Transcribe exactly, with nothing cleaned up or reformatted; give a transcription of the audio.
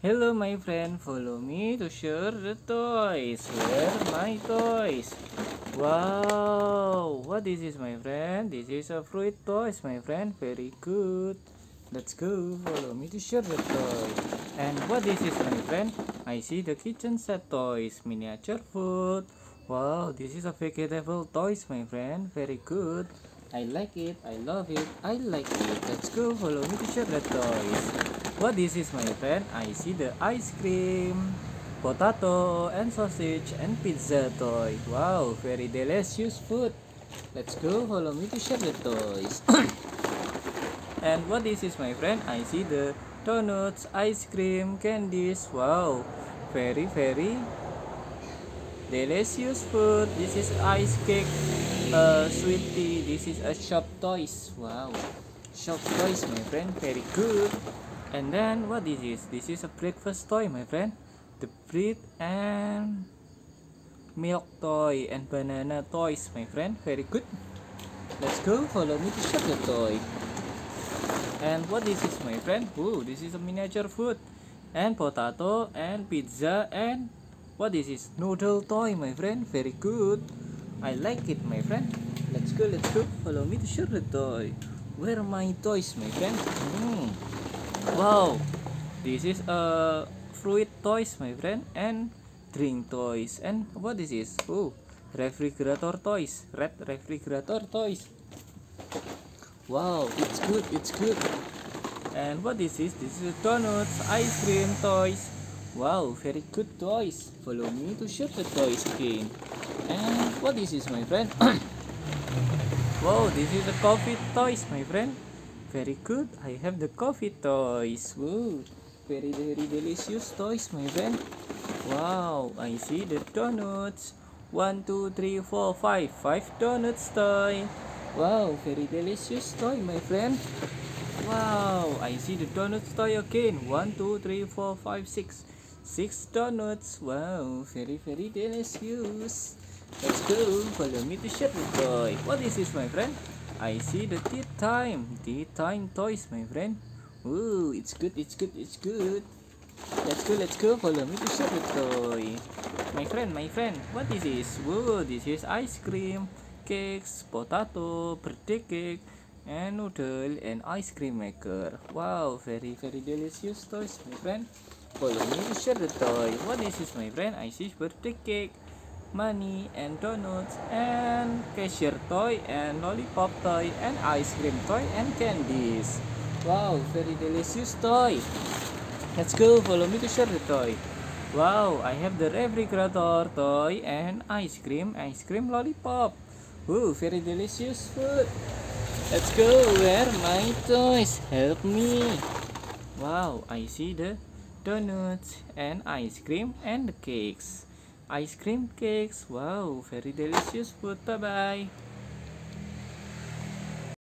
Hello my friend, follow me to share the toys. Where are my toys? Wow, what is this my friend? This is a fruit toys my friend, very good. Let's go, follow me to share the toys. And what is this my friend? I see the kitchen set toys, miniature food. Wow, this is a vegetable toys my friend, very good. I like it, I love it, I like it. Let's go, follow me to share the toys. What this is my friend? I see the ice cream, potato and sausage and pizza toy. Wow, very delicious food. Let's go, follow me to share the toys. And what this is my friend? I see the donuts, ice cream, candies. Wow, very very delicious food. This is ice cake, uh, sweet tea. This is a shop toys. Wow, shop toys my friend, very good. And then what this is? This is a breakfast toy my friend. The bread and milk toy and banana toys my friend. Very good. Let's go, follow me to shop the toy. And what this is my friend? Oh, this is a miniature food. And potato and pizza and what this is? Noodle toy my friend. Very good. I like it my friend. Let's go, let's go. Follow me to shop the toy. Where are my toys my friend? Hmm. Wow, this is a uh, fruit toys my friend and drink toys. And what this is? Oh, refrigerator toys, red refrigerator toys. Wow, it's good, it's good. And what this is? This is donuts, ice cream toys. Wow, very good toys. Follow me to share the toys again. And what this is my friend? Wow, this is a coffee toys my friend. Very good, I have the coffee toys. Whoa, very very delicious toys my friend. Wow, I see the donuts. One, two, three, four, five. Five donuts toy. Wow, very delicious toy my friend. Wow, I see the donuts toy again. One, two, three, four, five, six. Six donuts. Wow, very very delicious. Let's go, follow me to share the toy. What is this my friend? I see the tea time, tea time toys my friend. Ooh, it's good, it's good, it's good. Let's go, let's go, follow me to share the toy. My friend, my friend, what is this? Whoa, this is ice cream, cakes, potato, birthday cake, and noodle, and ice cream maker. Wow, very very delicious toys my friend. Follow me to share the toy. What is this my friend? I see birthday cake, money and donuts and cashier toy and lollipop toy and ice cream toy and candies. Wow, very delicious toy. Let's go, follow me to share the toy. Wow, I have the refrigerator toy and ice cream, ice cream lollipop. Ooh, very delicious food. Let's go, where are my toys? Help me. Wow, I see the donuts and ice cream and the cakes. Ice cream cakes. Wow, very delicious food. Bye bye.